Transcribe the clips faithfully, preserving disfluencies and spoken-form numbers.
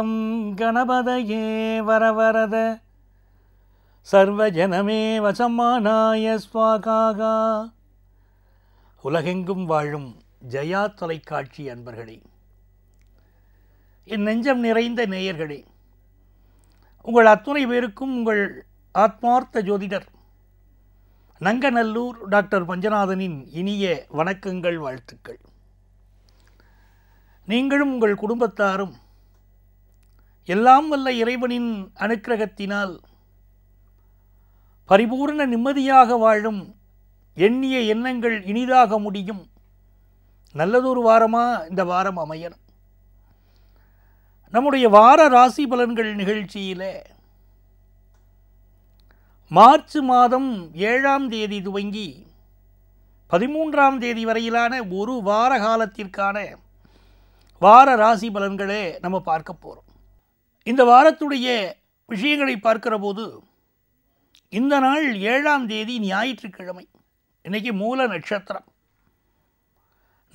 गं गणपतये वरवरद सर्वजनमेव सम्मानाय स्वाहा उलगेंगुम वाळुम जया தொலைக்காட்சி அன்பர்களே என் நெஞ்சம் நிறைந்த நேயர்களே உங்கள் அத்துணை பேருக்கும் உங்கள் ஆத்மார்த்த ஜோதிடர் நங்கநல்லூர் டாக்டர் பஞ்சநாதனின் இனிய வணக்கங்கள் வாழ்த்துக்கள். நீங்களும் உங்கள் குடும்பத்தாரும் எல்லாம் வல்ல இறைவனின் அனுக்கிரகத்தினால் பரிபூர்ண நிம்மதியாக வாழும் எண்ணிய எண்ணங்கள் இனிதாக முடியும் நல்லதொரு வாரமாக இந்த வாரம் அமையணும். நம்முடைய வார ராசி பலன்கள் நிகழ்ச்சியிலே மார்ச் மாதம் ஏழாம் தேதி துவங்கி பதிமூன்றாம் தேதி வரையிலான ஒரு வார காலத்திற்கான வார ராசி பலன்களே நம்ம பார்க்க போகிறோம். இந்த வாரத்துடைய விஷயங்களை பார்க்கிற போது இந்த நாள் ஏழாம் தேதி ஞாயிற்றுக்கிழமை, இன்றைக்கி மூல நட்சத்திரம்.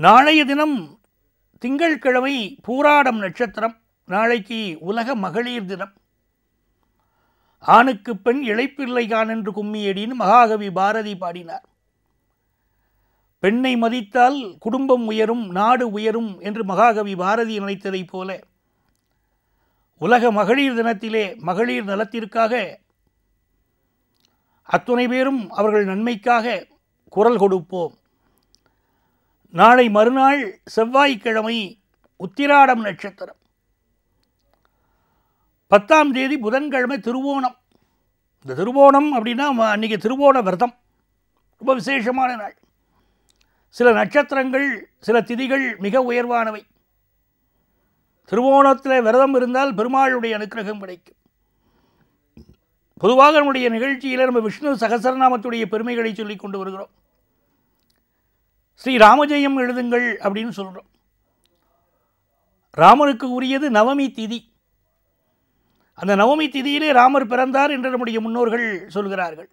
நாளைய தினம் திங்கட்கிழமை பூராடம் நட்சத்திரம். நாளைக்கு உலக மகளிர் தினம். ஆணுக்கு பெண் இளைப்பிள்ளை கான் என்று கும்மியடின்னு மகாகவி பாரதி பாடினார். பெண்ணை மதித்தால் குடும்பம் உயரும், நாடு உயரும் என்று மகாகவி பாரதி நினைத்ததைப் போல உலக மகளிர் தினத்திலே மகளிர் நலத்திற்காக அத்துணை பேரும் அவர்கள் நன்மைக்காக குரல் கொடுப்போம். நாளை மறுநாள் செவ்வாய்க்கிழமை உத்திராடம் நட்சத்திரம். பத்தாம் தேதி புதன்கிழமை திருவோணம். இந்த திருவோணம் அப்படின்னா அன்றைக்கி திருவோண விரதம், ரொம்ப விசேஷமான நாள். சில நட்சத்திரங்கள் சில திதிகள் மிக உயர்வானவை. திருவோணத்தில் விரதம் இருந்தால் பெருமாளுடைய அனுக்கிரகம் கிடைக்கும். பொதுவாக நம்முடைய நிகழ்ச்சியில் நம்ம விஷ்ணு சகசரநாமத்துடைய பெருமைகளை சொல்லி கொண்டு வருகிறோம். ஸ்ரீ ராமஜெயம் எழுதுங்கள் அப்படின்னு சொல்கிறோம். ராமனுக்கு உரியது நவமி திதி. அந்த நவமி திதியிலே ராமர் பிறந்தார் என்று நம்முடைய முன்னோர்கள் சொல்கிறார்கள்.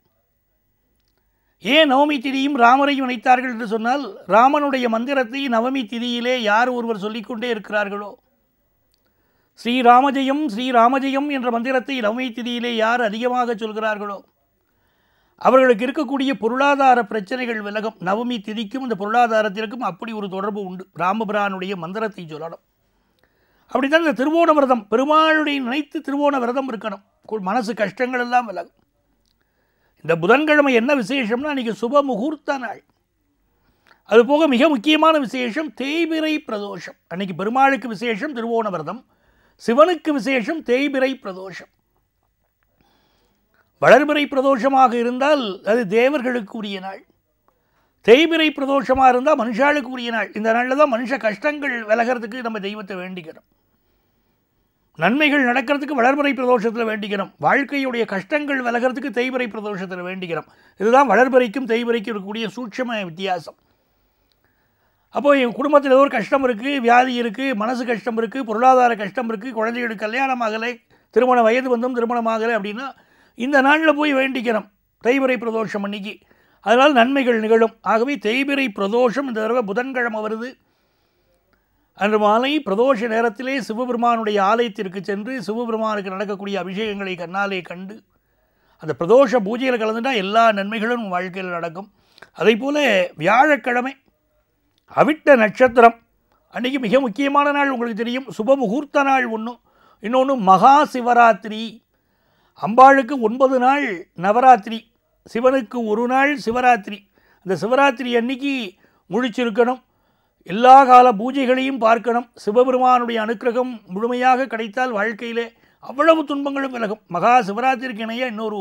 ஏன் நவமி திதியும் ராமரையும் இணைத்தார்கள் என்று சொன்னால், ராமனுடைய மந்திரத்தை நவமி திதியிலே யார் ஒருவர் சொல்லிக்கொண்டே இருக்கிறார்களோ, ஸ்ரீராமஜெயம் ஸ்ரீராமஜெயம் என்ற மந்திரத்தை நவமி திதியிலே யார் அதிகமாக சொல்கிறார்களோ அவர்களுக்கு இருக்கக்கூடிய பொருளாதார பிரச்சனைகள் விலகும். நவமி திதிக்கும் இந்த பொருளாதாரத்திற்கும் அப்படி ஒரு தொடர்பு உண்டு. ராமபிரானுடைய மந்திரத்தை சொல்லணும். அப்படித்தான் இந்த திருவோண விரதம், பெருமாளுடைய நினைத்து திருவோண விரதம் இருக்கணும். மனசு கஷ்டங்கள் எல்லாம் விலகும். இந்த புதன்கிழமை என்ன விசேஷம்னா, அன்றைக்கி சுப முகூர்த்த நாள். அதுபோக மிக முக்கியமான விசேஷம் தேய்பிறை பிரதோஷம். அன்றைக்கி பெருமாளுக்கு விசேஷம் திருவோண விரதம், சிவனுக்கு விசேஷம் தேய்பிறை பிரதோஷம். வளர்பிறை பிரதோஷமாக இருந்தால் அது தேவர்களுக்கு உரிய நாள், தேய்பிறை பிரதோஷமாக இருந்தால் மனுஷாளுக்கு உரிய நாள். இந்த நாளில் தான் மனுஷ கஷ்டங்கள் விலகிறதுக்கு நம்ம தெய்வத்தை வேண்டிக்கிறோம், நன்மைகள் நடக்கிறதுக்கு வளர்பிறை பிரதோஷத்தில் வேண்டிக்கிறோம், வாழ்க்கையுடைய கஷ்டங்கள் விலகிறதுக்கு தேய்பிறை பிரதோஷத்தில் வேண்டிக்கிறோம். இதுதான் வளர்பிறைக்கும் தேய்பிறைக்கும் இருக்கக்கூடிய சூட்சம வித்தியாசம். அப்போது என் குடும்பத்தில் ஏதோ ஒரு கஷ்டம் இருக்குது, வியாதி இருக்குது, மனசு கஷ்டம் இருக்குது, பொருளாதார கஷ்டம் இருக்குது, குழந்தைகளுக்கு கல்யாணம் ஆகலை, திருமண வயது வந்தும் திருமணம் ஆகலை அப்படின்னா இந்த நாளில் போய் வேண்டிக்கிறோம் தேய்பிறை பிரதோஷம் அன்றைக்கி. அதனால் நன்மைகள் நிகழும். ஆகவே தேய்பிறை பிரதோஷம் இந்த தடவை புதன்கிழமை வருது. அன்று மாலை பிரதோஷ நேரத்திலே சிவபெருமானுடைய ஆலயத்திற்கு சென்று சிவபெருமானுக்கு நடக்கக்கூடிய அபிஷேகங்களை கண்ணாலே கண்டு அந்த பிரதோஷ பூஜையில் கலந்துட்டால் எல்லா நன்மைகளும் வாழ்க்கையில் நடக்கும். அதே போல் வியாழக்கிழமை அவிட்ட நட்சத்திரம் அன்றைக்கி மிக முக்கியமான நாள். உங்களுக்கு தெரியும் சுப முகூர்த்த நாள் ஒன்று, இன்னொன்று மகா சிவராத்திரி. அம்பாளுக்கு ஒன்பது நாள் நவராத்திரி, சிவனுக்கு ஒரு நாள் சிவராத்திரி. அந்த சிவராத்திரி அன்னைக்கு முழிச்சிருக்கணும், எல்லா கால பூஜைகளையும் பார்க்கணும். சிவபெருமானுடைய அனுக்கிரகம் முழுமையாக கிடைத்தால் வாழ்க்கையிலே அவ்வளவு துன்பங்களும் விலகும். மகா சிவராத்திரிக்கு இணைய இன்னொரு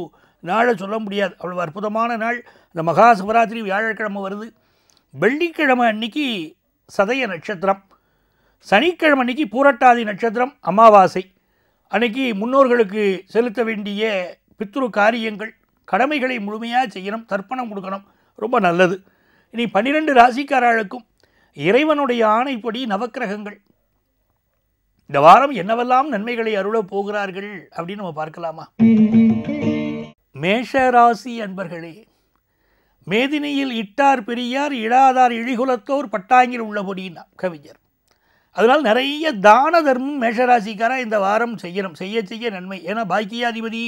நாளை சொல்ல முடியாது, அவ்வளவு அற்புதமான நாள். அந்த மகா சிவராத்திரி வியாழக்கிழமை வருது. வெள்ளிக்கிழமை அன்னைக்கு சதய நட்சத்திரம், சனிக்கிழமை அன்னைக்கு பூரட்டாதி நட்சத்திரம், அமாவாசை. அன்னைக்கு முன்னோர்களுக்கு செலுத்த வேண்டிய பித்ரு காரியங்கள் கடமைகளை முழுமையாக செய்யணும், தர்ப்பணம் கொடுக்கணும், ரொம்ப நல்லது. இனி பன்னிரெண்டு ராசிக்காரர்களுக்கும் இறைவனுடைய ஆணைப்படி நவக்கிரகங்கள் இந்த வாரம் என்னவெல்லாம் நன்மைகளை அருளப் போகிறார்கள் அப்படின்னு நம்ம பார்க்கலாமா? மேஷ ராசி அன்பர்களே, மேதினியில் இட்டார் பெரியார் இழாதார் இழிகுலத்தோர் பட்டாங்கில் உள்ளபடினா கவிஞர். அதனால் நிறைய தான தர்மம் மேஷராசிக்கார இந்த வாரம் செய்யணும். செய்ய செய்ய நன்மை. ஏன்னா பாக்கியாதிபதி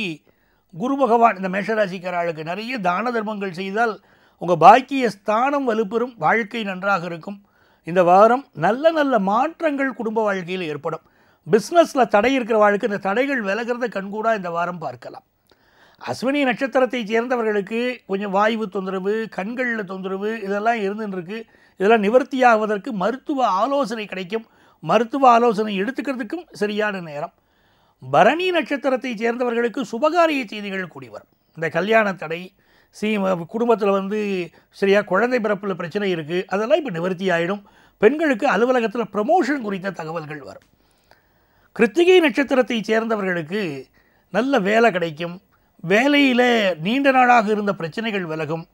குரு பகவான் இந்த மேஷராசிக்கார ஆளுக்கு நிறைய தான தர்மங்கள் செய்தால் உங்கள் பாக்கிய ஸ்தானம் வலுப்பெறும், வாழ்க்கை நன்றாக இருக்கும். இந்த வாரம் நல்ல நல்ல மாற்றங்கள் குடும்ப வாழ்க்கையில் ஏற்படும். பிஸ்னஸில் தடை இருக்கிற வாழ்க்கை இந்த தடைகள் விலகிறத கண்கூடாக இந்த வாரம் பார்க்கலாம். அஸ்வினி நட்சத்திரத்தை சேர்ந்தவர்களுக்கு கொஞ்சம் வாய்வு தொந்தரவு, கண்களில் தொந்தரவு இதெல்லாம் இருந்துருக்கு. இதெல்லாம் நிவர்த்தியாகுவதற்கு மருத்துவ ஆலோசனை கிடைக்கும். மருத்துவ ஆலோசனை எடுத்துக்கிறதுக்கும் சரியான நேரம். பரணி நட்சத்திரத்தை சேர்ந்தவர்களுக்கு சுபகாரிய செய்திகள் கூடி வரும். இந்த கல்யாண தடை, சீ குடும்பத்தில் வந்து சரியாக குழந்தை பிறப்பில் பிரச்சனை இருக்குது, அதெல்லாம் இப்போ நிவர்த்தி ஆகிடும். பெண்களுக்கு அலுவலகத்தில் ப்ரமோஷன் குறித்த தகவல்கள் வரும். கிருத்திகை நட்சத்திரத்தை சேர்ந்தவர்களுக்கு நல்ல வேலை கிடைக்கும். வேலையில் நீண்ட நாளாக இருந்த பிரச்சனைகள் விலகும்.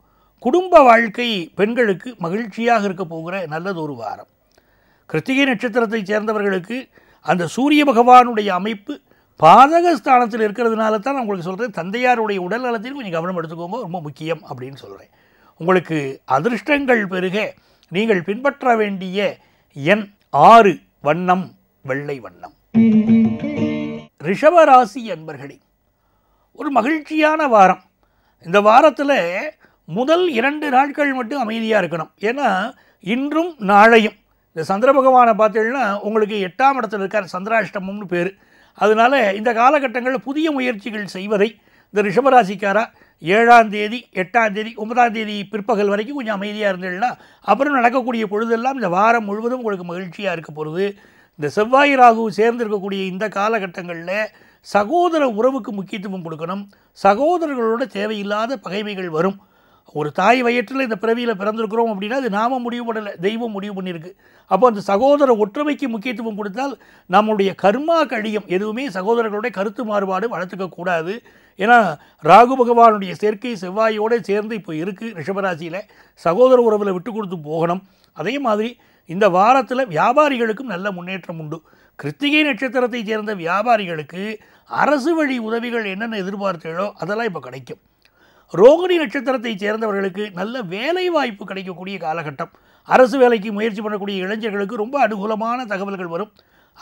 குடும்ப வாழ்க்கை பெண்களுக்கு மகிழ்ச்சியாக இருக்க போகிற நல்லதொரு வாரம். கிருத்திகை நட்சத்திரத்தை சேர்ந்தவர்களுக்கு அந்த சூரிய பகவானுடைய அமைப்பு பாதக ஸ்தானத்தில் இருக்கிறதுனால தான் நான் உங்களுக்கு சொல்கிறேன். தந்தையாருடைய உடல் நலத்தில் கொஞ்சம் கவனம் எடுத்துக்கோங்க, ரொம்ப முக்கியம் அப்படின்னு சொல்கிறேன். உங்களுக்கு அதிர்ஷ்டங்கள் பெருக நீங்கள் பின்பற்ற வேண்டிய எண் ஆறு, வண்ணம் வெள்ளை வண்ணம். ரிஷபராசி அன்பர்களே, ஒரு மகிழ்ச்சியான வாரம். இந்த வாரத்தில் முதல் இரண்டு நாட்கள் மட்டும் அமைதியாக இருக்கணும். ஏன்னா இன்றும் நாளையும் இந்த சந்திர பகவானை பார்த்தீங்கன்னா உங்களுக்கு எட்டாம் இடத்துல இருக்கார். சந்திராஷ்டமம்னு பேர். அதனால் இந்த காலகட்டங்களில் புதிய முயற்சிகள் செய்வதை இந்த ரிஷபராசிக்காரா ஏழாம் தேதி எட்டாம் தேதி ஒன்பதாம் தேதி பிற்பகல் வரைக்கும் கொஞ்சம் அமைதியாக இருந்தீங்கன்னா அப்புறம் நடக்கக்கூடிய பொழுதெல்லாம் இந்த வாரம் முழுவதும் உங்களுக்கு மகிழ்ச்சியாக இருக்க போகிறது. இந்த செவ்வாய் ராகு சேர்ந்திருக்கக்கூடிய இந்த காலகட்டங்களில் சகோதர உறவுக்கு முக்கியத்துவம் கொடுக்கணும். சகோதரர்களோட தேவையில்லாத பகைமைகள் வரும். ஒரு தாய் வயிற்றில் இந்த பிறவியில் பிறந்திருக்கிறோம் அப்படின்னா அது நாம் முடிவு பண்ணலை, தெய்வம் முடிவு பண்ணியிருக்கு. அப்போ அந்த சகோதர ஒற்றுமைக்கு முக்கியத்துவம் கொடுத்தால் நம்முடைய கர்மா கழியும். எதுவுமே சகோதரர்களுடைய கருத்து மாறுபாடு வளர்த்துக்கக்கூடாது. ஏன்னா ராகு பகவானுடைய சேர்க்கை செவ்வாயோடு சேர்ந்து இப்போ இருக்குது ரிஷபராசியில். சகோதர உறவில் விட்டு கொடுத்து போகணும். அதே மாதிரி இந்த வாரத்தில் வியாபாரிகளுக்கும் நல்ல முன்னேற்றம் உண்டு. கிருத்திகை நட்சத்திரத்தை சேர்ந்த வியாபாரிகளுக்கு அரசு வழி உதவிகள் என்னென்ன எதிர்பார்த்தீங்களோ அதெல்லாம் இப்போ கிடைக்கும். ரோகிணி நட்சத்திரத்தை சேர்ந்தவர்களுக்கு நல்ல வேலை வாய்ப்பு கிடைக்கக்கூடிய காலகட்டம். அரசு வேலைக்கு முயற்சி பண்ணக்கூடிய இளைஞர்களுக்கு ரொம்ப அனுகூலமான தகவல்கள் வரும்.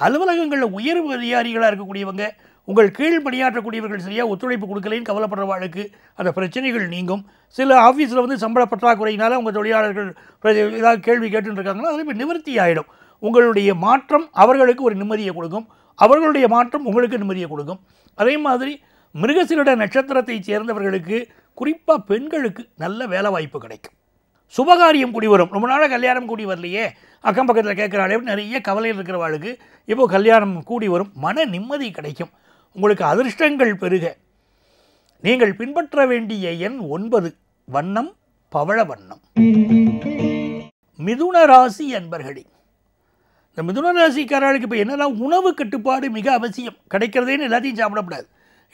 அலுவலகங்களில் உயர் அதிகாரிகளாக இருக்கக்கூடியவங்க உங்கள் கீழ் பணியாற்றக்கூடியவர்கள் சரியாக ஒத்துழைப்பு கொடுக்கலைன்னு கவலைப்படுறவாளுக்கு அந்த பிரச்சனைகள் நீங்கும். சில ஆஃபீஸில் வந்து சம்பள பற்றாக்குறையினால் உங்கள் தொழிலாளர்கள் ஏதாவது கேள்வி கேட்டுன்னு இருக்காங்கன்னா அது இப்போ நிவர்த்தி ஆகிடும். உங்களுடைய மாற்றம் அவர்களுக்கு ஒரு நிம்மதியை கொடுக்கும், அவர்களுடைய மாற்றம் உங்களுக்கு நிம்மதியை கொடுக்கும். அதே மாதிரி மிருகசீரிட நட்சத்திரத்தை சேர்ந்தவர்களுக்கு குறிப்பாக பெண்களுக்கு நல்ல வேலை வாய்ப்பு கிடைக்கும். சுபகாரியம் கூடி வரும். ரொம்ப நாளாக கல்யாணம் கூடி வரலையே, அக்கம் பக்கத்தில் கேட்குறாளே நிறைய கவலையில் இருக்கிறவாளுக்கு இப்போது கல்யாணம் கூடி வரும். மன நிம்மதி கிடைக்கும். உங்களுக்கு அதிர்ஷ்டங்கள் பெருக நீங்கள் பின்பற்ற வேண்டிய எண் ஒன்பது, வண்ணம் பவள வண்ணம். மிதுன ராசி அன்பர்களே, இந்த மிதுன ராசிக்காரர்களுக்கு இப்போ என்னென்னா உணவு கட்டுப்பாடு மிக அவசியம். கிடைக்கிறதேன்னு எல்லாத்தையும் சாப்பிடக்கூடாது.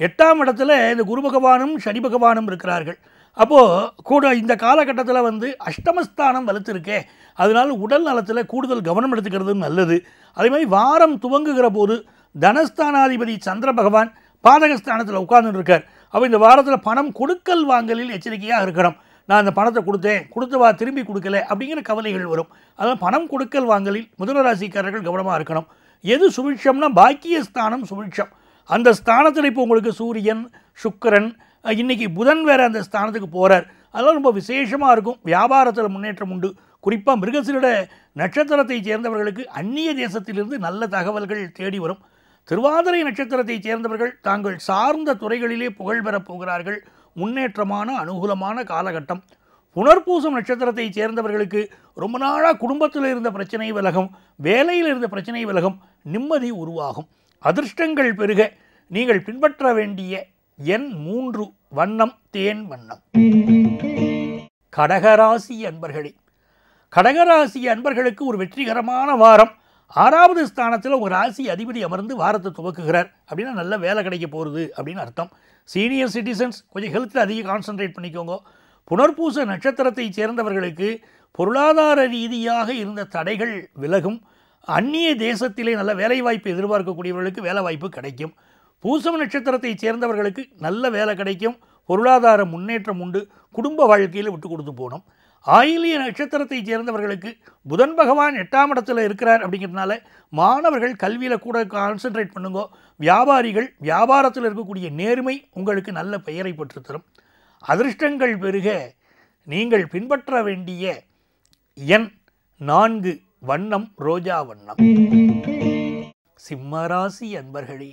எட்டாம் இடத்துல இந்த குரு பகவானும் சனி பகவானும் இருக்கிறார்கள். அப்போது கூட இந்த காலகட்டத்தில் வந்து அஷ்டமஸ்தானம் வலுத்திருக்கே, அதனால் உடல் நலத்தில் கூடுதல் கவனம் எடுத்துக்கிறது நல்லது. அதேமாதிரி வாரம் துவங்குகிற போது தனஸ்தானாதிபதி சந்திர பகவான் பாதகஸ்தானத்தில் உட்கார்ந்துட்டு இருக்கார். அப்போ இந்த வாரத்தில் பணம் கொடுக்கல் வாங்கலில் எச்சரிக்கையாக இருக்கணும். நான் அந்த பணத்தை கொடுத்தேன், கொடுத்தவா திரும்பி கொடுக்கல அப்படிங்கிற கவலைகள் வரும். அதனால் பணம் கொடுக்கல் வாங்கலில் மிதுனராசிக்காரர்கள் கவனமாக இருக்கணும். எது சுபிட்சம்னா பாக்கிய ஸ்தானம் சுபிட்சம். அந்த ஸ்தானத்தில் இப்போ உங்களுக்கு சூரியன், சுக்கிரன், இன்றைக்கி புதன் வேறு அந்த ஸ்தானத்துக்கு போகிறார். அதெல்லாம் ரொம்ப விசேஷமாக இருக்கும். வியாபாரத்தில் முன்னேற்றம் உண்டு. குறிப்பாக மிருகசீரிட நட்சத்திரத்தை சேர்ந்தவர்களுக்கு அந்நிய தேசத்திலிருந்து நல்ல தகவல்கள் தேடி வரும். திருவாதிரை நட்சத்திரத்தை சேர்ந்தவர்கள் தாங்கள் சார்ந்த துறைகளிலே புகழ் பெறப் போகிறார்கள். முன்னேற்றமான அனுகூலமான காலகட்டம். புனர்பூசம் நட்சத்திரத்தை சேர்ந்தவர்களுக்கு ரொம்ப நாளாக குடும்பத்தில் இருந்த பிரச்சனை விலகும், வேலையில் இருந்த பிரச்சனை விலகும், நிம்மதி உருவாகும். அதிர்ஷ்டங்கள் பெருக நீங்கள் பின்பற்ற வேண்டிய எண் மூன்று, வண்ணம் தேன் வண்ணம். கடகராசி அன்பர்களே, கடகராசி அன்பர்களுக்கு ஒரு வெற்றிகரமான வாரம். ஆறாவது ஸ்தானத்தில் ஒரு ராசி அதிபதி அமர்ந்து வாரத்தை துவக்குகிறார் அப்படின்னா நல்ல வேலை கிடைக்க போகிறது அப்படின்னு அர்த்தம். சீனியர் சிட்டிசன்ஸ் கொஞ்சம் ஹெல்த்தில் அதிகம் கான்சன்ட்ரேட் பண்ணிக்கோங்க. புனர்பூச நட்சத்திரத்தை சேர்ந்தவர்களுக்கு பொருளாதார ரீதியாக இருந்த தடைகள் விலகும். அந்நிய தேசத்திலே நல்ல வேலைவாய்ப்பு எதிர்பார்க்கக்கூடியவர்களுக்கு வேலைவாய்ப்பு கிடைக்கும். பூசம் நட்சத்திரத்தை சேர்ந்தவர்களுக்கு நல்ல வேலை கிடைக்கும். பொருளாதார முன்னேற்றம் உண்டு. குடும்ப வாழ்க்கையில் விட்டு கொடுத்து போகணும். ஆயிலிய நட்சத்திரத்தை சேர்ந்தவர்களுக்கு புதன் பகவான் எட்டாம் இடத்துல இருக்கிறார் அப்படிங்கிறதுனால மாணவர்கள் கல்வியில கூட கான்சென்ட்ரேட் பண்ணுங்க. வியாபாரிகள் வியாபாரத்தில் இருக்கக்கூடிய நேர்மை உங்களுக்கு நல்ல பெயரை பெற்று தரும். அதிர்ஷ்டங்கள் பெருக நீங்கள் பின்பற்ற வேண்டிய எண் நான்கு, வண்ணம் ரோஜா வண்ணம். சிம்மராசி அன்பர்களே,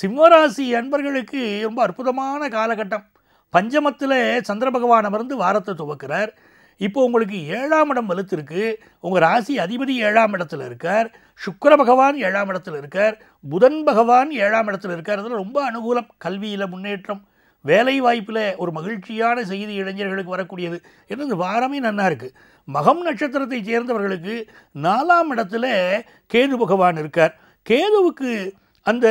சிம்மராசி அன்பர்களுக்கு ரொம்ப அற்புதமான காலகட்டம். பஞ்சமத்தில் சந்திர பகவான் அமர்ந்து வாரத்தை துவக்கிறார். இப்போ உங்களுக்கு ஏழாம் இடம் வலுத்திருக்கு. உங்கள் ராசி அதிபதி ஏழாம் இடத்துல இருக்கார், சுக்கிர பகவான் ஏழாம் இடத்துல இருக்கார், புதன் பகவான் ஏழாம் இடத்துல இருக்கார். அதில் ரொம்ப அனுகூலம். கல்வியில் முன்னேற்றம், வேலை வாய்ப்பில் ஒரு மகிழ்ச்சியான செய்தி இளைஞர்களுக்கு வரக்கூடியது. ஏன்னா இந்த வாரமே நல்லா இருக்குது. மகம் நட்சத்திரத்தை சேர்ந்தவர்களுக்கு நாலாம் இடத்துல கேது பகவான் இருக்கார். கேதுவுக்கு அந்த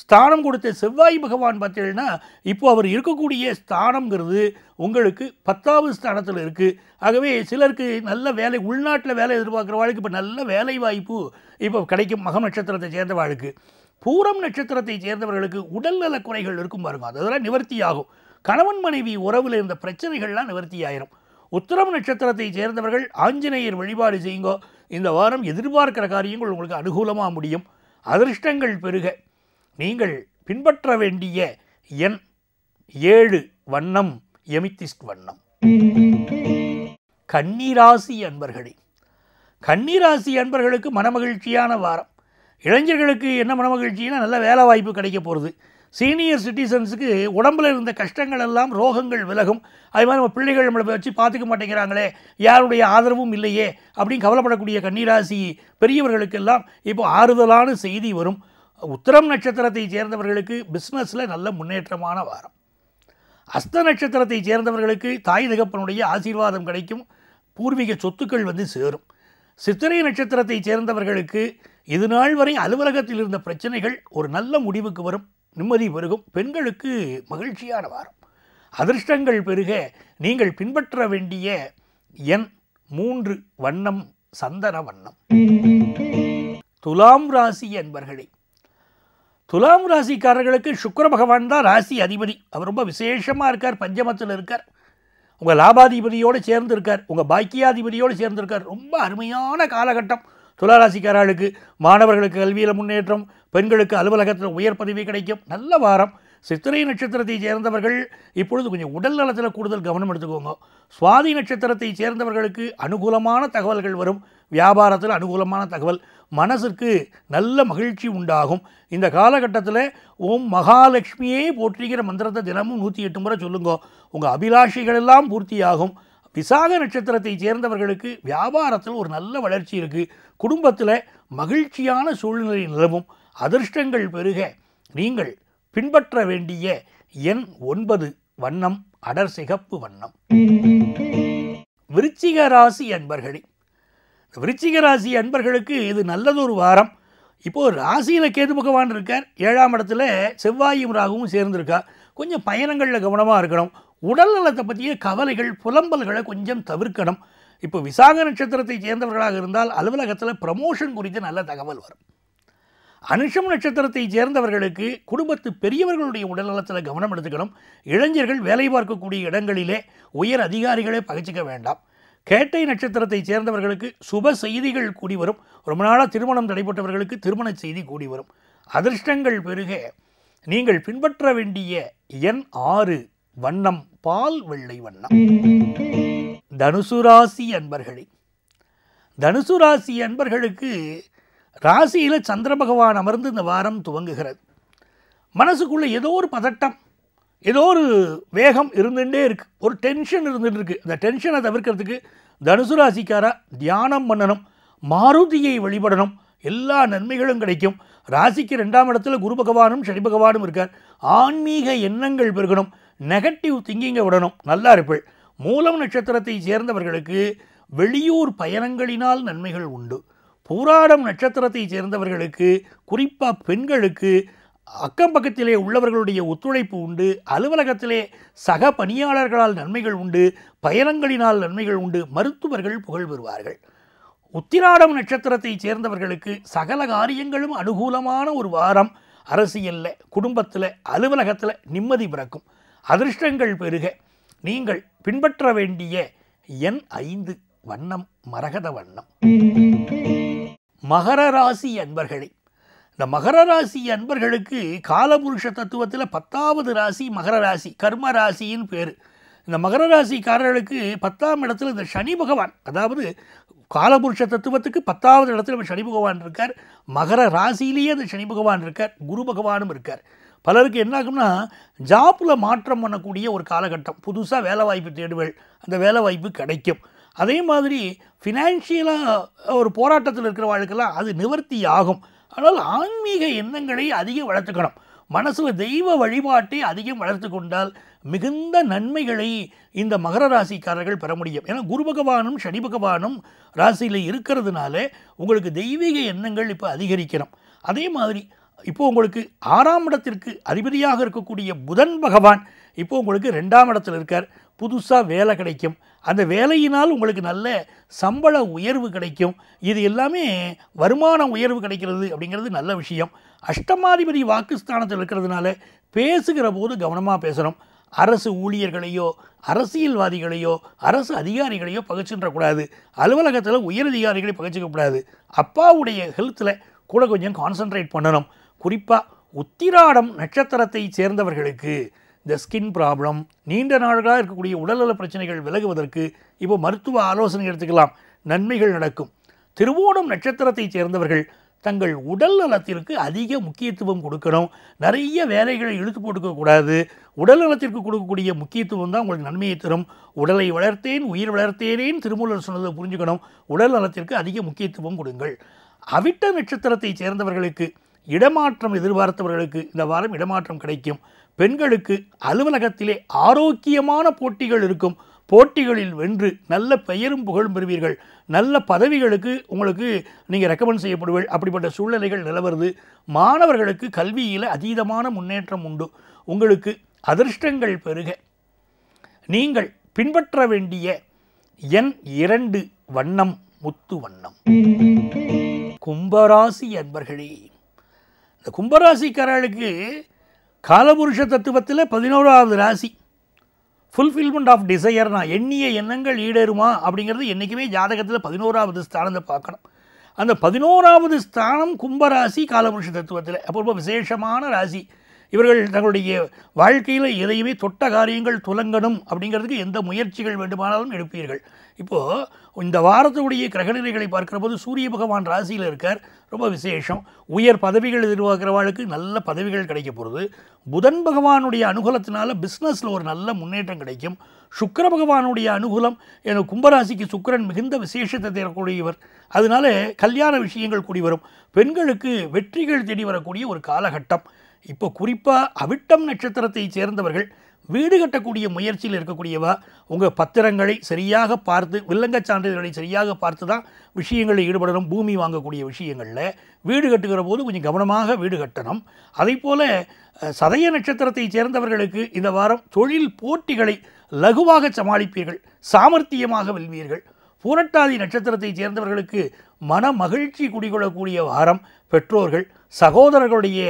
ஸ்தானம் கொடுத்த செவ்வாய் பகவான் பார்த்தீங்கன்னா இப்போ அவர் இருக்கக்கூடிய ஸ்தானம்ங்கிறது உங்களுக்கு பத்தாவது ஸ்தானத்தில் இருக்குது. ஆகவே சிலருக்கு நல்ல வேலை, உள்நாட்டில் வேலை எதிர்பார்க்குற வாழ்க்கை இப்போ நல்ல வேலை வாய்ப்பு இப்போ கிடைக்கும். மகம் நட்சத்திரத்தை சேர்ந்த வாழ்க்கை. பூரம் நட்சத்திரத்தை சேர்ந்தவர்களுக்கு உடல்நல குறைகள் இருக்கும் பாருங்க, அதெல்லாம் நிவர்த்தி ஆகும். கணவன் மனைவி உறவில் இருந்த பிரச்சனைகள்லாம் நிவர்த்தி ஆயிரும். உத்திரம் நட்சத்திரத்தை சேர்ந்தவர்கள் ஆஞ்சநேயர் வழிபாடு செய்யுங்கோ. இந்த வாரம் எதிர்பார்க்கிற காரியங்கள் உங்களுக்கு அனுகூலமாக முடியும். அதிர்ஷ்டங்கள் பெருக நீங்கள் பின்பற்ற வேண்டிய எண் ஏழு, வண்ணம் எமித்திஸ்ட் வண்ணம். கன்னிராசி அன்பர்களே, கன்னிராசி அன்பர்களுக்கு மனமகிழ்ச்சியான வாரம். இளைஞர்களுக்கு என்ன மனமகிழ்ச்சின்னா நல்ல வேலை வாய்ப்பு கிடைக்க போகிறது. சீனியர் சிட்டிசன்ஸுக்கு உடம்பில் இருந்த கஷ்டங்கள் எல்லாம், ரோகங்கள் விலகும். அது மாதிரி நம்ம பிள்ளைகள் நம்மளை வச்சு பார்த்துக்க மாட்டேங்கிறாங்களே, யாருடைய ஆதரவும் இல்லையே அப்படின்னு கவலைப்படக்கூடிய கன்னிராசி பெரியவர்களுக்கெல்லாம் இப்போ ஆறுதலான செய்தி வரும். உத்திரம் நட்சத்திரத்தை சேர்ந்தவர்களுக்கு பிஸ்னஸில் நல்ல முன்னேற்றமான வாரம். அஸ்த நட்சத்திரத்தை சேர்ந்தவர்களுக்கு தாய் தகப்பனுடைய ஆசீர்வாதம் கிடைக்கும். பூர்வீக சொத்துக்கள் வந்து சேரும். சித்திரை நட்சத்திரத்தை சேர்ந்தவர்களுக்கு இது நாள் வரை அலுவலகத்தில் இருந்த பிரச்சனைகள் ஒரு நல்ல முடிவுக்கு வரும். நிம்மதி பெருகும். பெண்களுக்கு மகிழ்ச்சியான வாரம். அதிர்ஷ்டங்கள் பெருக நீங்கள் பின்பற்ற வேண்டிய எண் மூன்று, வண்ணம் சந்தன வண்ணம். துலாம் ராசி அன்பர்களே, துலாம் ராசிக்காரர்களுக்கு சுக்கிர பகவான் தான் ராசி அதிபதி. அவர் ரொம்ப விசேஷமாக இருக்கார். பஞ்சமத்தில் இருக்கார். உங்கள் லாபாதிபதியோடு சேர்ந்திருக்கார். உங்கள் பாக்கியாதிபதியோடு சேர்ந்திருக்கார். ரொம்ப அருமையான காலகட்டம் துளாராசிக்காரர்களுக்கு. மாணவர்களுக்கு கல்வியில் முன்னேற்றம், பெண்களுக்கு அலுவலகத்தில் உயர் பதவி கிடைக்கும். நல்ல வாரம். சித்திரை நட்சத்திரத்தை சேர்ந்தவர்கள் இப்பொழுது கொஞ்சம் உடல் நலத்தில் கூடுதல் கவனம் எடுத்துக்கோங்க. சுவாதி நட்சத்திரத்தை சேர்ந்தவர்களுக்கு அனுகூலமான தகவல்கள் வரும். வியாபாரத்தில் அனுகூலமான தகவல். மனசுக்கு நல்ல மகிழ்ச்சி உண்டாகும். இந்த காலகட்டத்தில் ஓம் மகாலட்சுமியே போற்றிக்கிற மந்திரத்தை தினமும் நூற்றி எட்டு முறை சொல்லுங்க. உங்கள் அபிலாஷைகளெல்லாம் பூர்த்தியாகும். விசாக நட்சத்திரத்தை சேர்ந்தவர்களுக்கு வியாபாரத்தில் ஒரு நல்ல வளர்ச்சி இருக்குது. குடும்பத்தில் மகிழ்ச்சியான சூழ்நிலை நிலவும். அதிர்ஷ்டங்கள் பெருக நீங்கள் பின்பற்ற வேண்டிய எண் ஒன்பது, வண்ணம் அடர் சிகப்பு வண்ணம். விருச்சிக ராசி அன்பர்களே, விருச்சிக ராசி அன்பர்களுக்கு இது நல்லதொரு வாரம். இப்போது ராசியில் கேது பகவான் இருக்கார். ஏழாம் இடத்துல செவ்வாயும் ராகுவும் சேர்ந்திருக்கா. கொஞ்சம் பயணங்களில் கவனமாக இருக்கணும். உடல் நலத்தை பற்றிய கவலைகள், புலம்பல்களை கொஞ்சம் தவிர்க்கணும். இப்போ விசாக நட்சத்திரத்தை சேர்ந்தவர்களாக இருந்தால் அலுவலகத்தில் ப்ரமோஷன் குறித்து நல்ல தகவல் வரும். அனுஷம் நட்சத்திரத்தை சேர்ந்தவர்களுக்கு குடும்பத்து பெரியவர்களுடைய உடல் நலத்தில் கவனம் எடுத்துக்கணும். இளைஞர்கள் வேலை பார்க்கக்கூடிய இடங்களிலே உயர் அதிகாரிகளை பகிச்சிக்க வேண்டாம். கேட்டை நட்சத்திரத்தை சேர்ந்தவர்களுக்கு சுப செய்திகள் கூடி வரும். ரொம்ப நாளாக திருமணம் தடைப்பட்டவர்களுக்கு திருமண செய்தி கூடி வரும். அதிர்ஷ்டங்கள் பெருக நீங்கள் பின்பற்ற வேண்டிய எண் ஆறு, வண்ணம் பால் வெள்ளை வண்ணம். தனுசு ராசி அன்பர்களே, தனுசு ராசி அன்பர்களுக்கு ராசியில் சந்திர பகவான் அமர்ந்து இந்த வாரம் துவங்குகிறது. மனசுக்குள்ளே ஏதோ ஒரு பதட்டம், ஏதோ ஒரு வேகம் இருந்துகிட்டே இருக்குது. ஒரு டென்ஷன் இருந்துகிட்டு இருக்குது. இந்த டென்ஷனை தவிர்க்கிறதுக்கு தனுசு ராசிக்காரா தியானம் பண்ணணும், மாருதியை வழிபடணும். எல்லா நன்மைகளும் கிடைக்கும். ராசிக்கு ரெண்டாம் இடத்துல குரு பகவானும் சனி பகவானும் இருக்கார். ஆன்மீக எண்ணங்கள் பெருகணும். நெகட்டிவ் திங்கிங்கை விடணும். நல்லா இருப்பேள். மூலம் நட்சத்திரத்தை சேர்ந்தவர்களுக்கு வெளியூர் பயணங்களினால் நன்மைகள் உண்டு. பூராடம் நட்சத்திரத்தை சேர்ந்தவர்களுக்கு குறிப்பாக பெண்களுக்கு அக்கம் பக்கத்திலே உள்ளவர்களுடைய ஒத்துழைப்பு உண்டு. அலுவலகத்திலே சக பணியாளர்களால் நன்மைகள் உண்டு. பயணங்களினால் நன்மைகள் உண்டு. மருத்துவர்கள் புகழ் பெறுவார்கள். உத்திராடம் நட்சத்திரத்தை சேர்ந்தவர்களுக்கு சகல காரியங்களும் அனுகூலமான ஒரு வாரம். அரசியலில், குடும்பத்தில், அலுவலகத்தில் நிம்மதி பிறக்கும். அதிர்ஷ்டங்கள் பெருக நீங்கள் பின்பற்ற வேண்டிய எண் ஐந்து வண்ணம் மரகத வண்ணம். மகர ராசி அன்பர்களே, இந்த மகர ராசி அன்பர்களுக்கு காலபுருஷ தத்துவத்தில் பத்தாவது ராசி மகர ராசி, கர்ம ராசியின் பேர். இந்த மகர ராசிக்காரர்களுக்கு பத்தாம் இடத்துல இந்த சனி பகவான், அதாவது காலபுருஷ தத்துவத்துக்கு பத்தாவது இடத்துல சனி பகவான் இருக்கார். மகர ராசியிலேயே அந்த சனி பகவான் இருக்கார், குரு பகவானும் இருக்கார். பலருக்கு என்ன ஆகும்னா, ஜாப்பில் மாற்றம் பண்ணக்கூடிய ஒரு காலகட்டம், புதுசாக வேலை வாய்ப்பு தேடுவல், அந்த வேலை வாய்ப்பு கிடைக்கும். அதே மாதிரி ஃபினான்ஷியலாக ஒரு போராட்டத்தில் இருக்கிற வாழ்க்கெல்லாம் அது நிவர்த்தி ஆகும். ஆனால் ஆன்மீக எண்ணங்களை அதிகம் வளர்த்துக்கணும். மனசில் தெய்வ வழிபாட்டை அதிகம் வளர்த்து கொண்டால் மிகுந்த நன்மைகளை இந்த மகர ராசிக்காரர்கள் பெற முடியும். ஏன்னா குரு பகவானும் சனி பகவானும் ராசியில் இருக்கிறதுனால உங்களுக்கு தெய்வீக எண்ணங்கள் இப்போ அதிகரிக்கணும். அதே மாதிரி இப்போ உங்களுக்கு ஆறாம் இடத்திற்கு அதிபதியாக இருக்கக்கூடிய புதன் பகவான் இப்போ உங்களுக்கு ரெண்டாம் இடத்தில் இருக்கார். புதுசாக வேலை கிடைக்கும், அந்த வேலையினால் உங்களுக்கு நல்ல சம்பள உயர்வு கிடைக்கும். இது எல்லாமே வருமான உயர்வு கிடைக்கிறது அப்படிங்கிறது நல்ல விஷயம். அஷ்டமாதிபதி வாக்குஸ்தானத்தில் இருக்கிறதுனால பேசுகிற போது கவனமாக பேசணும். அரசு ஊழியர்களையோ அரசியல்வாதிகளையோ அரசு அதிகாரிகளையோ பகச்சின்றக்கூடாது. அலுவலகத்தில் உயரதிகாரிகளை பகச்சிக்கக்கூடாது. அப்பாவுடைய ஹெல்த்தில் கூட கொஞ்சம் கான்சன்ட்ரேட் பண்ணணும். குறிப்பாக உத்திராடம் நட்சத்திரத்தை சேர்ந்தவர்களுக்கு இந்த ஸ்கின் ப்ராப்ளம், நீண்ட நாடுகளாக இருக்கக்கூடிய உடல்நல பிரச்சனைகள் விலகுவதற்கு இப்போ மருத்துவ ஆலோசனை எடுத்துக்கலாம், நன்மைகள் நடக்கும். திருவோணம் நட்சத்திரத்தை சேர்ந்தவர்கள் தங்கள் உடல் நலத்திற்கு அதிக முக்கியத்துவம் கொடுக்கணும். நிறைய வேலைகளை இழுத்து போட்டுக்கக்கூடாது. உடல் நலத்திற்கு கொடுக்கக்கூடிய முக்கியத்துவம் தான் உங்களுக்கு நன்மையை தரும். உடலை வளர்த்தேன் உயிர் வளர்த்தேனேன்னு திருமூலர் சொன்னதை புரிஞ்சுக்கணும். உடல் நலத்திற்கு அதிக முக்கியத்துவம் கொடுங்கள். அவிட்ட நட்சத்திரத்தை சேர்ந்தவர்களுக்கு, இடமாற்றம் எதிர்பார்த்தவர்களுக்கு இந்த வாரம் இடமாற்றம் கிடைக்கும். பெண்களுக்கு அலுவலகத்திலே ஆரோக்கியமான போட்டிகள் இருக்கும். போட்டிகளில் வென்று நல்ல பெயரும் புகழும் பெறுவீர்கள். நல்ல பதவிகளுக்கு உங்களுக்கு நீங்கள் ரெக்கமெண்ட் செய்யப்படுவீர்கள். அப்படிப்பட்ட சூழ்நிலைகள் நிலவருது. மாணவர்களுக்கு கல்வியில் அதீதமான முன்னேற்றம் உண்டு. உங்களுக்கு அதிர்ஷ்டங்கள் பெருக. நீங்கள் பின்பற்ற வேண்டிய எண் இரண்டு வண்ணம் முத்து வண்ணம். கும்பராசி அன்பர்களே, இந்த கும்பராசிக்காரர்களுக்கு காலபுருஷ தத்துவத்தில் பதினோராவது ராசி. ஃபுல்ஃபில்மெண்ட் ஆஃப் டிசையர்னா எண்ணிய எண்ணங்கள் ஈடேறுமா அப்படிங்கிறது என்றைக்குமே ஜாதகத்தில் பதினோராவது ஸ்தானத்தை பார்க்கணும். அந்த பதினோராவது ஸ்தானம் கும்பராசி காலபுருஷ தத்துவத்தில் அப்போ ரொம்ப விசேஷமான ராசி. இவர்கள் தங்களுடைய வாழ்க்கையில் எதையுமே தொட்ட காரியங்கள் துலங்கணும் அப்படிங்கிறதுக்கு எந்த முயற்சிகள் வேண்டுமானாலும் எடுப்பீர்கள். இப்போது இந்த வாரத்துடைய கிரகநிலைகளை பார்க்குற போது சூரிய பகவான் ராசியில் இருக்கார், ரொம்ப விசேஷம். உயர் பதவிகள் எதிர்பார்க்கிறவாளுக்கு நல்ல பதவிகள் கிடைக்க போகிறது. புதன் பகவானுடைய அனுகூலத்தினால பிஸ்னஸில் ஒரு நல்ல முன்னேற்றம் கிடைக்கும். சுக்கிர பகவானுடைய அனுகூலம், எனக்கு கும்பராசிக்கு சுக்கிரன் மிகுந்த விசேஷத்தை தரக்கூடியவர், அதனால கல்யாண விஷயங்கள் கூடி வரும். பெண்களுக்கு வெற்றிகள் தேடி வரக்கூடிய ஒரு காலகட்டம். இப்போ குறிப்பாக அவிட்டம் நட்சத்திரத்தை சேர்ந்தவர்கள் வீடு கட்டக்கூடிய முயற்சியில் இருக்கக்கூடியவா, உங்கள் பத்திரங்களை சரியாக பார்த்து, வில்லங்கச் சான்றிதழ்களை சரியாக பார்த்து தான் விஷயங்களில் ஈடுபடணும். பூமி வாங்கக்கூடிய விஷயங்களில் வீடு கட்டுகிற போது கொஞ்சம் கவனமாக வீடு கட்டணும். அதே போல் சதய நட்சத்திரத்தை சேர்ந்தவர்களுக்கு இந்த வாரம் தொழில் போட்டிகளை லகுவாக சமாளிப்பீர்கள், சாமர்த்தியமாக வெல்வீர்கள். பூரட்டாதி நட்சத்திரத்தை சேர்ந்தவர்களுக்கு மன மகிழ்ச்சி குடிகொள்ளக்கூடிய வாரம். பெற்றோர்கள் சகோதரர்களுடைய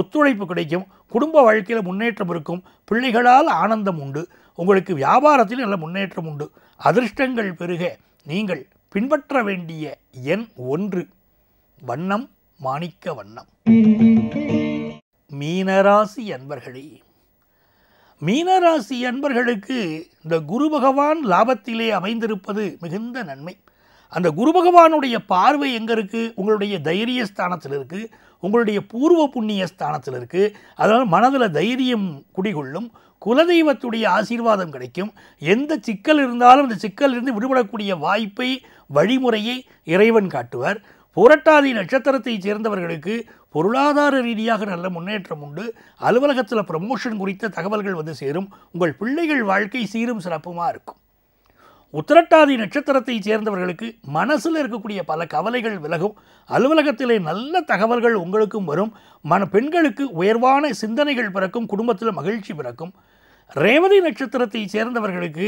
ஒத்துழைப்பு கிடைக்கும். குடும்ப வாழ்க்கையில் முன்னேற்றம் இருக்கும். பிள்ளைகளால் ஆனந்தம் உண்டு. உங்களுக்கு வியாபாரத்தில் நல்ல முன்னேற்றம் உண்டு. அதிர்ஷ்டங்கள் பெருக. நீங்கள் பின்பற்ற வேண்டிய எண் ஒன்று வண்ணம் மாணிக்க வண்ணம். மீனராசி அன்பர்களே, மீனராசி அன்பர்களுக்கு இந்த குரு பகவான் லாபத்திலே அமைந்திருப்பது மிகுந்த நன்மை. அந்த குரு பகவானுடைய பார்வை எங்கே இருக்குது? உங்களுடைய தைரிய ஸ்தானத்தில் இருக்குது, உங்களுடைய பூர்வ புண்ணிய ஸ்தானத்தில் இருக்குது. அதனால் மனதில் தைரியம் குடிகொள்ளும். குலதெய்வத்துடைய ஆசீர்வாதம் கிடைக்கும். எந்த சிக்கல் இருந்தாலும் அந்த சிக்கலிருந்து விடுபடக்கூடிய வாய்ப்பை, வழிமுறையை இறைவன் காட்டுவார். புரட்டாதி நட்சத்திரத்தை சேர்ந்தவர்களுக்கு பொருளாதார ரீதியாக நல்ல முன்னேற்றம் உண்டு. அலுவலகத்தில் ப்ரமோஷன் குறித்த தகவல்கள் வந்து சேரும். உங்கள் பிள்ளைகள் வாழ்க்கை சீரும் சிறப்புமாக இருக்கும். உத்திரட்டாதி நட்சத்திரத்தை சேர்ந்தவர்களுக்கு மனசில் இருக்கக்கூடிய பல கவலைகள் விலகும். அலுவலகத்திலே நல்ல தகவல்கள் உங்களுக்கும் வரும். மன பெண்களுக்கு உயர்வான சிந்தனைகள் பிறக்கும். குடும்பத்தில் மகிழ்ச்சி பிறக்கும். ரேவதி நட்சத்திரத்தை சேர்ந்தவர்களுக்கு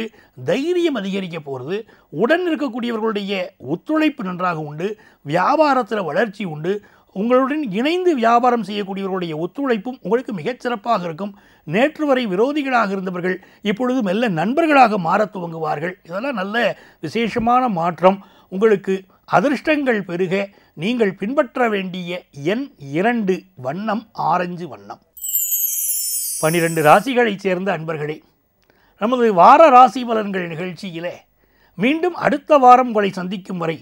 தைரியம் அதிகரிக்க போகிறது. உடன் இருக்கக்கூடியவர்களுடைய ஒத்துழைப்பு நன்றாக உண்டு. வியாபாரத்தில் வளர்ச்சி உண்டு. உங்களுடன் இணைந்து வியாபாரம் செய்யக்கூடியவர்களுடைய ஒத்துழைப்பும் உங்களுக்கு மிகச் சிறப்பாக இருக்கும். நேற்று வரை விரோதிகளாக இருந்தவர்கள் இப்பொழுது மெல்ல நண்பர்களாக மாறத் துவங்குவார்கள். இதெல்லாம் நல்ல விசேஷமான மாற்றம். உங்களுக்கு அதிர்ஷ்டங்கள் பெருக நீங்கள் பின்பற்ற வேண்டிய எண் இரண்டு, வண்ணம் ஆரஞ்சு வண்ணம். பன்னிரண்டு ராசிகளைச் சேர்ந்த அன்பர்களே, நமது வார ராசி பலன்கள் நிகழ்ச்சியிலே மீண்டும் அடுத்த வாரம் உங்களை சந்திக்கும் வரை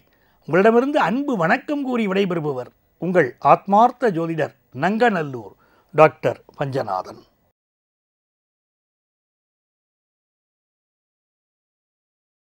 உங்களிடமிருந்து அன்பு வணக்கம் கூறி விடைபெறுபவர் உங்கள் ஆத்மார்த்த ஜோதிடர் நங்கநல்லூர் டாக்டர் பஞ்சநாதன்.